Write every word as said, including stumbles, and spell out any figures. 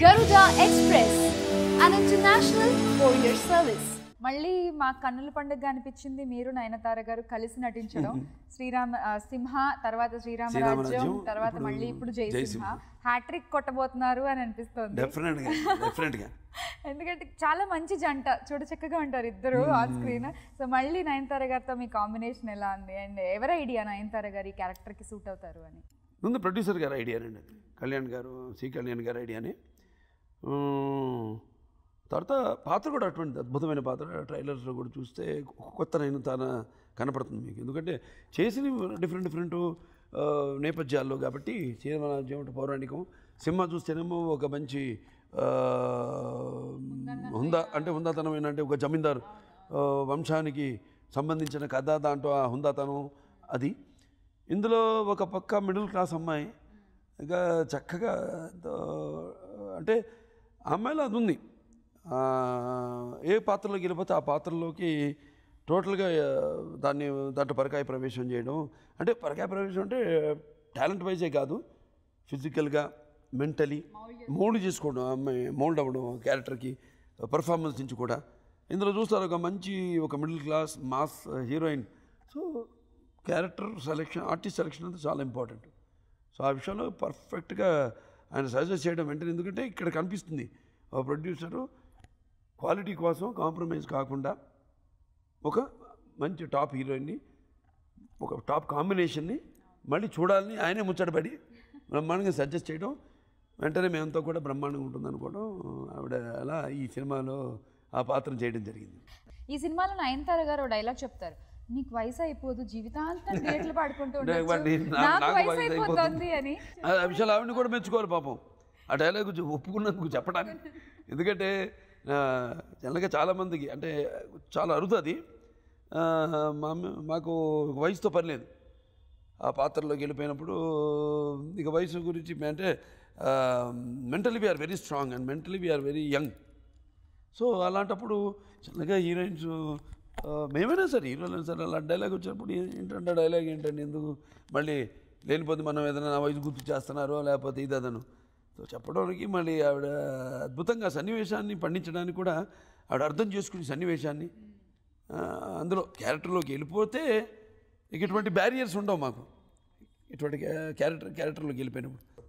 Garuda Express, an international courier service. మళ్ళీ మా కన్నుల పండుగ అనిపించింది మీరు నయనతార గారు కలిసి నటించడం. శ్రీరామ సింహ తర్వాత శ్రీరామ రాజ్యం తర్వాత మళ్ళీ ఇప్పుడు జై సింహ హ్యాట్రిక్ కొట్టబోతున్నారు అని అనిపిస్తుంది. డిఫరెంట్ గా డిఫరెంట్ గా ఎందుకంటే చాలా మంచి జంట చూడచక్కగా ఉంటారు ఇద్దరు ఆన్ స్క్రీన్. సో మళ్ళీ నయనతార గారితో మీ కాంబినేషన్ ఎలా ఉంది అండ్ ఎవరి ఐడియా నయనతార గారి క్యారెక్టర్ కి సూట్ అవుతారు అని? ముందు ప్రొడ్యూసర్ గారి ఐడియా అండి, కళ్యాణ్ గారు సి కళ్యాణ్ గారి ఐడియానే. తర్వాత పాత్ర కూడా అటువంటిది అద్భుతమైన పాత్ర. ట్రైలర్లో కూడా చూస్తే కొత్త నేను తాను కనపడుతుంది మీకు, ఎందుకంటే చేసినవి డిఫరెంట్ డిఫరెంట్ నేపథ్యాల్లో. కాబట్టి శ్రీరామరాజ్యం అంటే పౌరాణికం, సింహ చూస్తేనేమో ఒక మంచి హుందా అంటే హుందాతనమైన అంటే ఒక జమీందారు వంశానికి సంబంధించిన కథ, దాంట్లో ఆ హుందాతనం అది. ఇందులో ఒక పక్క మిడిల్ క్లాస్ అమ్మాయి ఇంకా చక్కగా అంటే ఆ అమ్మాయిలో అది ఉంది. ఏ పాత్రలోకి వెళ్ళిపోతే ఆ పాత్రలోకి టోటల్గా దాన్ని దాంట్లో పరకాయ ప్రవేశం చేయడం. అంటే పరకాయ ప్రవేశం అంటే టాలెంట్ వైజే కాదు, ఫిజికల్గా మెంటలీ మోల్డ్ చేసుకోవడం, అమ్మాయి మోల్డ్ అవ్వడం క్యారెక్టర్కి పర్ఫార్మెన్స్ నుంచి కూడా. ఇందులో చూస్తారు ఒక మంచి ఒక middle class mass heroine. So character selection, artist selection అంతా చాలా ఇంపార్టెంట్. సో ఆ విషయంలో పర్ఫెక్ట్గా ఆయన సజెస్ట్ చేయడం వెంటనే, ఎందుకంటే ఇక్కడ కనిపిస్తుంది ప్రొడ్యూసరు క్వాలిటీ కోసం కాంప్రమైజ్ కాకుండా ఒక మంచి టాప్ హీరోయిన్ని ఒక టాప్ కాంబినేషన్ని మళ్ళీ చూడాలని ఆయనే ముచ్చటపడి బ్రహ్మాండంగా సజెస్ట్ చేయడం వెంటనే మేమంతా కూడా బ్రహ్మాండంగా ఉంటుంది అనుకోవడం. ఆవిడ అలా ఈ సినిమాలో ఆ పాత్ర చేయడం జరిగింది. ఈ సినిమాలో నయనతార గారు డైలాగ్ చెప్తారు, నీకు వయసు అయిపోదు జీవితాంతం థియేటర్లు పాడుకుంటూ ఉంటుంది అని. ఆ విషయాలు ఆవిడని కూడా మెచ్చుకోవాలి పాపం, ఆ డైలాగ్ ఒప్పుకున్నందుకు చెప్పడానికి. ఎందుకంటే జనరల్గా చాలామందికి అంటే చాలా అరుదది, మా మాకు వయసుతో పర్లేదు. ఆ పాత్రలోకి వెళ్ళిపోయినప్పుడు ఇక వయసు గురించి అంటే mentally we are very strong and mentally we are very young. So అలాంటప్పుడు జనరల్గా హీరోయిన్స్ మేమైనా సరే హీరోయిన్ సరే అలా డైలాగ్ వచ్చినప్పుడు ఏంటంటే డైలాగ్ ఏంటంటే ఎందుకు మళ్ళీ లేనిపోతే మనం ఏదైనా నా వయసు గుర్తు చేస్తున్నారో లేకపోతే ఇదను సో చెప్పడానికి మళ్ళీ ఆవిడ అద్భుతంగా సన్నివేశాన్ని పండించడానికి కూడా ఆవిడ అర్థం చేసుకునే సన్నివేశాన్ని అందులో క్యారెక్టర్లోకి వెళ్ళిపోతే ఇక ఇటువంటి బ్యారియర్స్ ఉండవు మాకు ఇటువంటి క్యారెక్టర్ క్యారెక్టర్లోకి వెళ్ళిపోయినప్పుడు.